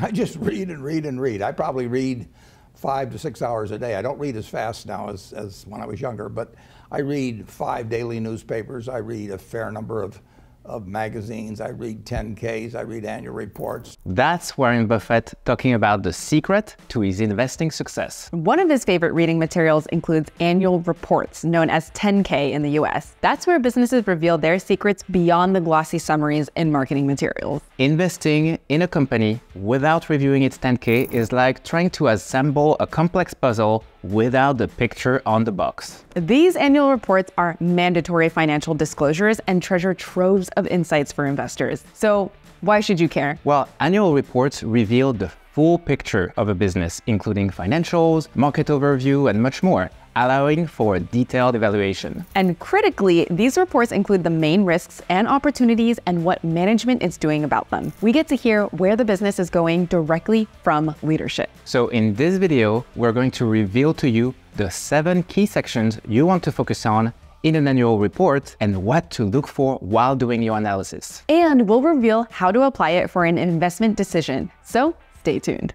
I just read and read and read. I probably read 5 to 6 hours a day. I don't read as fast now as when I was younger, but I read 5 daily newspapers. I read a fair number of magazines. I read 10-Ks. I read annual reports. That's Warren Buffett talking about the secret to his investing success. One of his favorite reading materials includes annual reports, known as 10-K in the US. That's where businesses reveal their secrets beyond the glossy summaries and marketing materials. Investing in a company without reviewing its 10-K is like trying to assemble a complex puzzle without the picture on the box. These annual reports are mandatory financial disclosures and treasure troves of insights for investors. So why should you care? Well, annual reports reveal the full picture of a business, including financials, market overview, and much more, allowing for a detailed evaluation. And critically, these reports include the main risks and opportunities and what management is doing about them. We get to hear where the business is going directly from leadership. So in this video, we're going to reveal to you the 7 key sections you want to focus on in an annual report and what to look for while doing your analysis. And we'll reveal how to apply it for an investment decision. So stay tuned.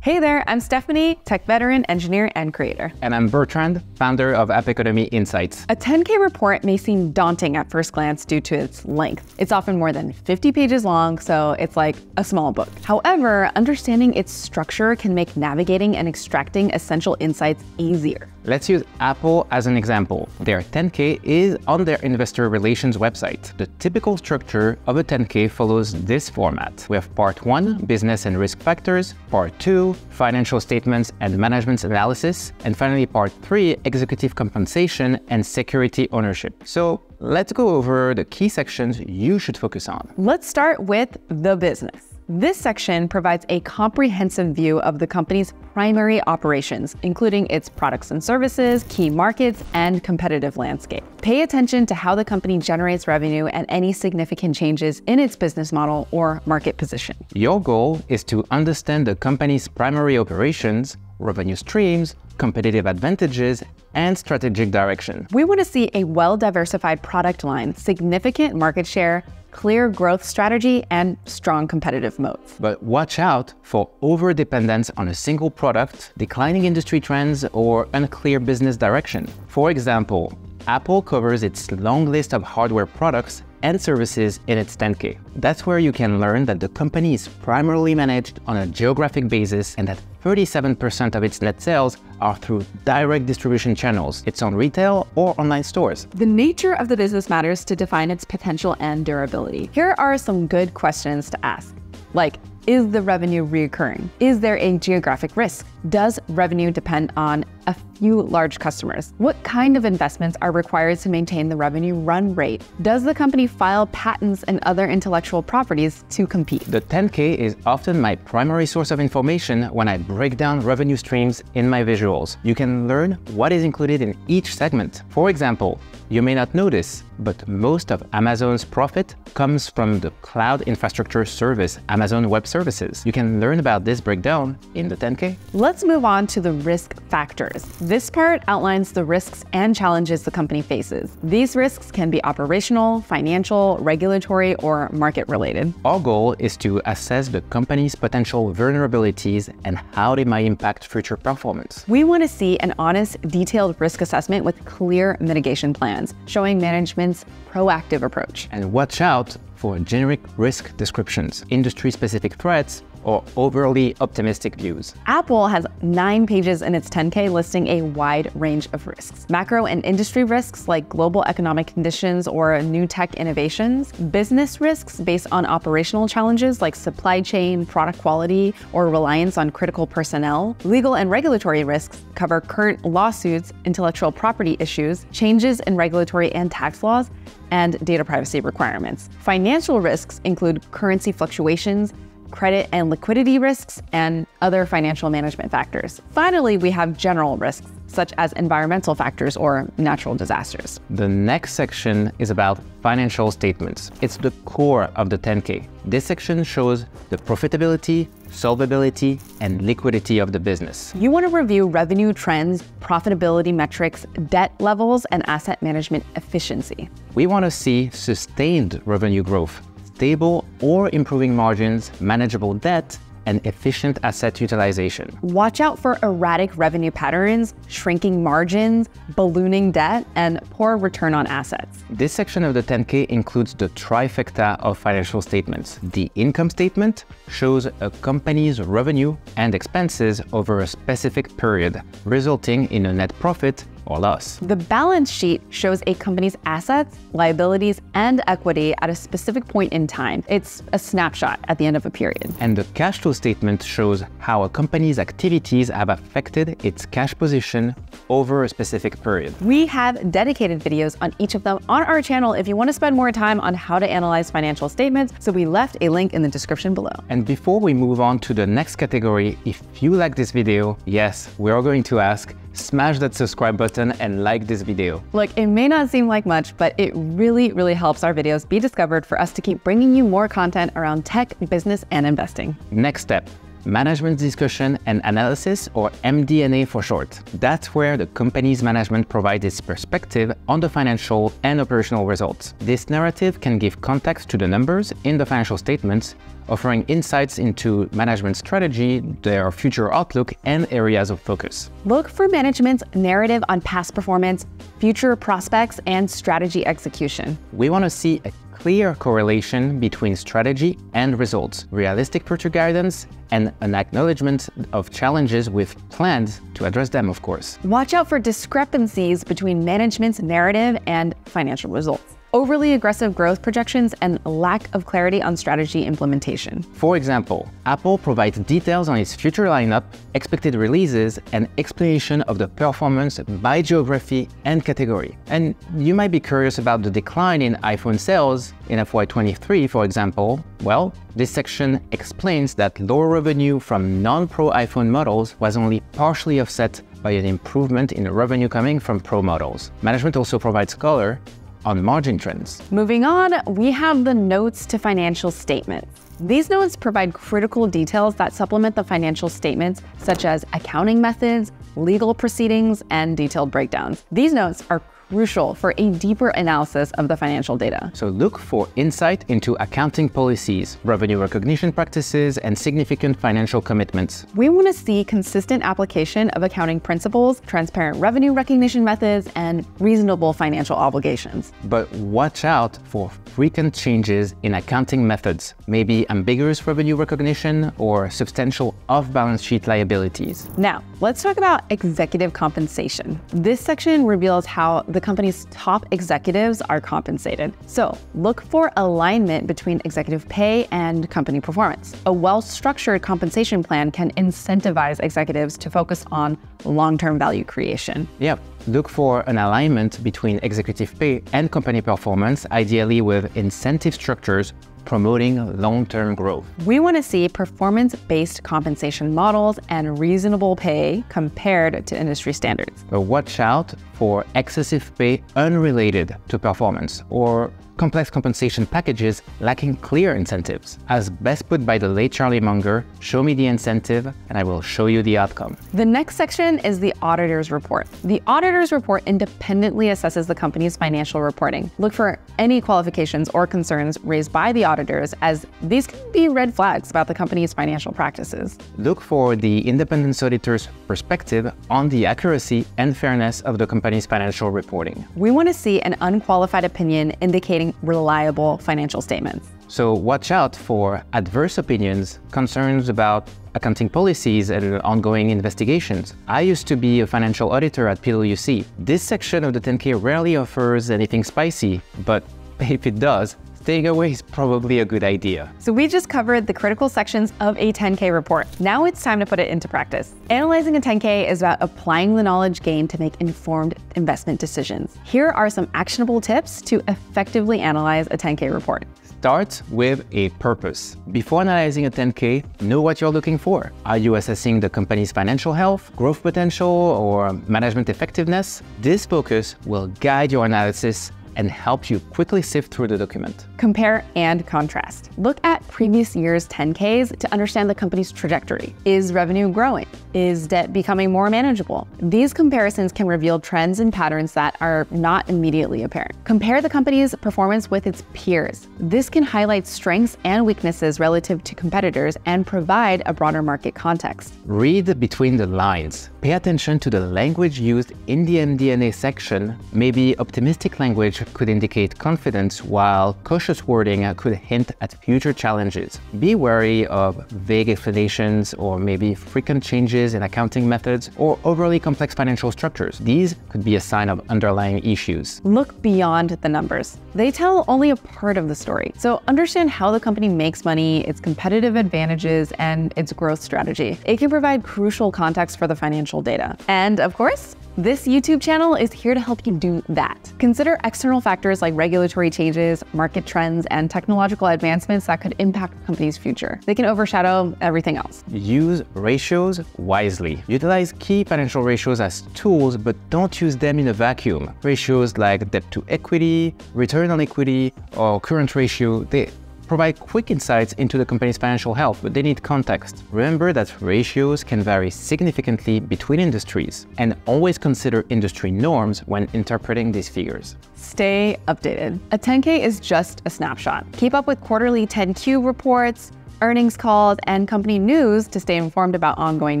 Hey there, I'm Stephanie, tech veteran, engineer, and creator. And I'm Bertrand, founder of App Economy Insights. A 10K report may seem daunting at first glance due to its length. It's often more than 50 pages long, so it's like a small book. However, understanding its structure can make navigating and extracting essential insights easier. Let's use Apple as an example. Their 10K is on their investor relations website. The typical structure of a 10K follows this format. We have part 1, business and risk factors, part 2, financial statements and management analysis, and finally part 3, executive compensation and security ownership. So let's go over the key sections you should focus on. Let's start with the business. This section provides a comprehensive view of the company's primary operations, including its products and services, key markets, and competitive landscape. Pay attention to how the company generates revenue and any significant changes in its business model or market position. Your goal is to understand the company's primary operations, revenue streams, competitive advantages, and strategic direction. We want to see a well-diversified product line, significant market share, clear growth strategy, and strong competitive moats. But watch out for overdependence on a single product, declining industry trends, or unclear business direction. For example, Apple covers its long list of hardware products and services in its 10K. That's where you can learn that the company is primarily managed on a geographic basis and that 37% of its net sales are through direct distribution channels, its own retail or online stores. The nature of the business matters to define its potential and durability. Here are some good questions to ask, like, is the revenue recurring? Is there a geographic risk? Does revenue depend on a few large customers? What kind of investments are required to maintain the revenue run rate? Does the company file patents and other intellectual properties to compete? The 10K is often my primary source of information when I break down revenue streams in my visuals. You can learn what is included in each segment. For example, you may not notice, but most of Amazon's profit comes from the cloud infrastructure service, Amazon Web Services. You can learn about this breakdown in the 10K. Let's move on to the risk factors. This part outlines the risks and challenges the company faces. These risks can be operational, financial, regulatory, or market-related. Our goal is to assess the company's potential vulnerabilities and how they might impact future performance. We want to see an honest, detailed risk assessment with clear mitigation plans, showing management's proactive approach. And watch out for generic risk descriptions, industry-specific threats, or overly optimistic views. Apple has 9 pages in its 10K listing a wide range of risks. Macro and industry risks like global economic conditions or new tech innovations, business risks based on operational challenges like supply chain, product quality, or reliance on critical personnel. Legal and regulatory risks cover current lawsuits, intellectual property issues, changes in regulatory and tax laws, and data privacy requirements. Financial risks include currency fluctuations, credit and liquidity risks, and other financial management factors. Finally, we have general risks, such as environmental factors or natural disasters. The next section is about financial statements. It's the core of the 10K. This section shows the profitability, solvability, and liquidity of the business. You want to review revenue trends, profitability metrics, debt levels, and asset management efficiency. We want to see sustained revenue growth, stable or improving margins, manageable debt, and efficient asset utilization. Watch out for erratic revenue patterns, shrinking margins, ballooning debt, and poor return on assets. This section of the 10K includes the trifecta of financial statements. The income statement shows a company's revenue and expenses over a specific period, resulting in a net profit or loss. The balance sheet shows a company's assets, liabilities, and equity at a specific point in time. It's a snapshot at the end of a period. And the cash flow statement shows how a company's activities have affected its cash position over a specific period. We have dedicated videos on each of them on our channel if you want to spend more time on how to analyze financial statements, so we left a link in the description below. And before we move on to the next category, if you like this video, yes, we are going to ask, smash that subscribe button and like this video. Look, it may not seem like much, but it really, really helps our videos be discovered for us to keep bringing you more content around tech, business, and investing. Next step, management discussion and analysis, or MD&A for short. That's where the company's management provides its perspective on the financial and operational results. This narrative can give context to the numbers in the financial statements, offering insights into management strategy, their future outlook, and areas of focus. Look for management's narrative on past performance, future prospects, and strategy execution. We want to see a clear correlation between strategy and results, realistic future guidance, and an acknowledgement of challenges with plans to address them, of course. Watch out for discrepancies between management's narrative and financial results, overly aggressive growth projections, and lack of clarity on strategy implementation. For example, Apple provides details on its future lineup, expected releases, and explanation of the performance by geography and category. And you might be curious about the decline in iPhone sales in FY23, for example. Well, this section explains that lower revenue from non-Pro iPhone models was only partially offset by an improvement in revenue coming from Pro models. Management also provides color on margin trends. Moving on, we have the notes to financial statements. These notes provide critical details that supplement the financial statements, such as accounting methods, legal proceedings, and detailed breakdowns. These notes are crucial for a deeper analysis of the financial data. So look for insight into accounting policies, revenue recognition practices, and significant financial commitments. We want to see consistent application of accounting principles, transparent revenue recognition methods, and reasonable financial obligations. But watch out for frequent changes in accounting methods, maybe ambiguous revenue recognition or substantial off-balance sheet liabilities. Now, let's talk about executive compensation. This section reveals how the company's top executives are compensated. So look for alignment between executive pay and company performance. A well-structured compensation plan can incentivize executives to focus on long-term value creation. Yep. Look for an alignment between executive pay and company performance, ideally with incentive structures promoting long-term growth. We want to see performance-based compensation models and reasonable pay compared to industry standards. But watch out for excessive pay unrelated to performance, or complex compensation packages lacking clear incentives. As best put by the late Charlie Munger, show me the incentive and I will show you the outcome. The next section is the auditor's report. The auditor's report independently assesses the company's financial reporting. Look for any qualifications or concerns raised by the auditors, as these can be red flags about the company's financial practices. Look for the independent auditor's perspective on the accuracy and fairness of the company's financial reporting. We want to see an unqualified opinion indicating reliable financial statements. So watch out for adverse opinions, concerns about accounting policies, and ongoing investigations. I used to be a financial auditor at PwC. This section of the 10K rarely offers anything spicy, but if it does, staying away is probably a good idea. So we just covered the critical sections of a 10K report. Now it's time to put it into practice. Analyzing a 10K is about applying the knowledge gained to make informed investment decisions. Here are some actionable tips to effectively analyze a 10K report. Start with a purpose. Before analyzing a 10K, know what you're looking for. Are you assessing the company's financial health, growth potential, or management effectiveness? This focus will guide your analysis and helps you quickly sift through the document. Compare and contrast. Look at previous year's 10Ks to understand the company's trajectory. Is revenue growing? Is debt becoming more manageable? These comparisons can reveal trends and patterns that are not immediately apparent. Compare the company's performance with its peers. This can highlight strengths and weaknesses relative to competitors and provide a broader market context. Read between the lines. Pay attention to the language used in the MD&A section. Maybe optimistic language could indicate confidence, while cautious wording could hint at future challenges. Be wary of vague explanations or maybe frequent changes in accounting methods or overly complex financial structures. These could be a sign of underlying issues. Look beyond the numbers. They tell only a part of the story. So understand how the company makes money, its competitive advantages, and its growth strategy. It can provide crucial context for the financial data. And of course, this YouTube channel is here to help you do that. Consider external factors like regulatory changes, market trends, and technological advancements that could impact a company's future. They can overshadow everything else. Use ratios wisely. Utilize key financial ratios as tools, but don't use them in a vacuum. Ratios like debt to equity, return on equity, or current ratio, they provide quick insights into the company's financial health, but they need context. Remember that ratios can vary significantly between industries, and always consider industry norms when interpreting these figures. Stay updated. A 10K is just a snapshot. Keep up with quarterly 10Q reports, earnings calls, and company news to stay informed about ongoing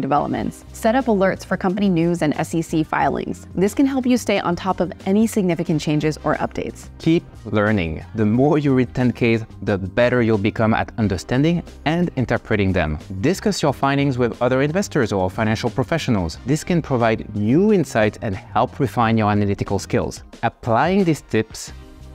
developments. Set up alerts for company news and SEC filings. This can help you stay on top of any significant changes or updates. Keep learning. The more you read 10Ks, the better you'll become at understanding and interpreting them. Discuss your findings with other investors or financial professionals. This can provide new insights and help refine your analytical skills. Applying these tips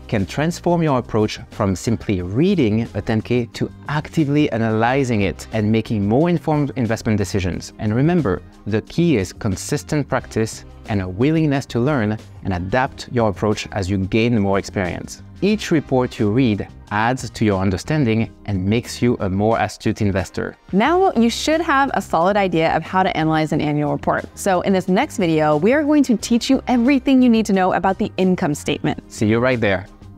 can transform your approach from simply reading a 10K to actively analyzing it and making more informed investment decisions. And remember, the key is consistent practice and a willingness to learn and adapt your approach as you gain more experience. Each report you read adds to your understanding and makes you a more astute investor. Now you should have a solid idea of how to analyze an annual report. So in this next video, we are going to teach you everything you need to know about the income statement. See you right there.